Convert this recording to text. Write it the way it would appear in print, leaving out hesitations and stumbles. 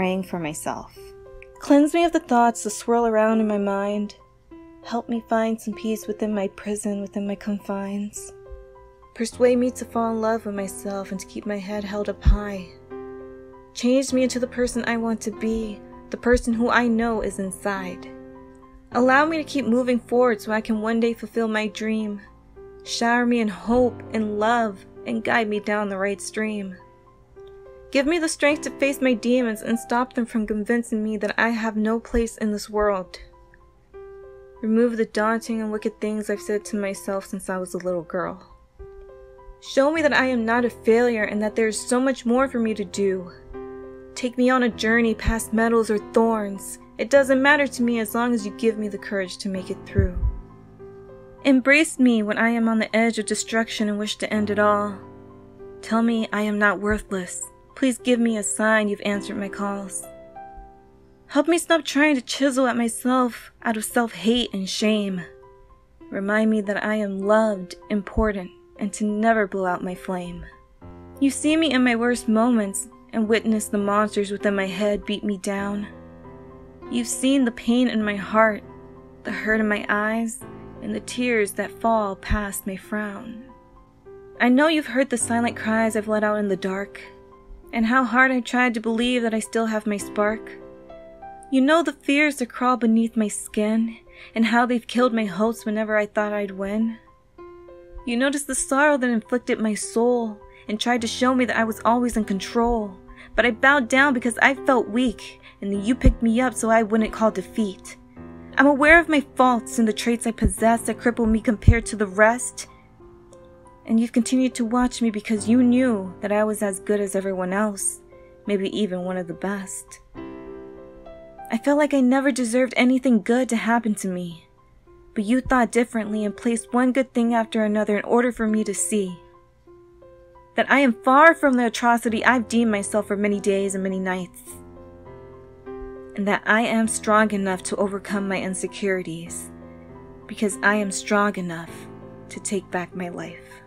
praying for myself. Cleanse me of the thoughts that swirl around in my mind. Help me find some peace within my prison, within my confines. Persuade me to fall in love with myself and to keep my head held up high. Change me into the person I want to be, the person who I know is inside. Allow me to keep moving forward so I can one day fulfill my dream. Shower me in hope and love and guide me down the right stream. Give me the strength to face my demons and stop them from convincing me that I have no place in this world. Remove the daunting and wicked things I've said to myself since I was a little girl. Show me that I am not a failure and that there is so much more for me to do. Take me on a journey past metals or thorns. It doesn't matter to me as long as you give me the courage to make it through. Embrace me when I am on the edge of destruction and wish to end it all. Tell me I am not worthless. Please give me a sign you've answered my calls. Help me stop trying to chisel at myself out of self-hate and shame. Remind me that I am loved, important, and to never blow out my flame. You see me in my worst moments and witness the monsters within my head beat me down. You've seen the pain in my heart, the hurt in my eyes, and the tears that fall past my frown. I know you've heard the silent cries I've let out in the dark, and how hard I tried to believe that I still have my spark. You know the fears that crawl beneath my skin, and how they've killed my hopes whenever I thought I'd win. You noticed the sorrow that inflicted my soul, and tried to show me that I was always in control. But I bowed down because I felt weak, and then you picked me up so I wouldn't call defeat. I'm aware of my faults and the traits I possess that cripple me compared to the rest. And you've continued to watch me because you knew that I was as good as everyone else, maybe even one of the best. I felt like I never deserved anything good to happen to me. But you thought differently and placed one good thing after another in order for me to see that I am far from the atrocity I've deemed myself for many days and many nights, and that I am strong enough to overcome my insecurities, because I am strong enough to take back my life.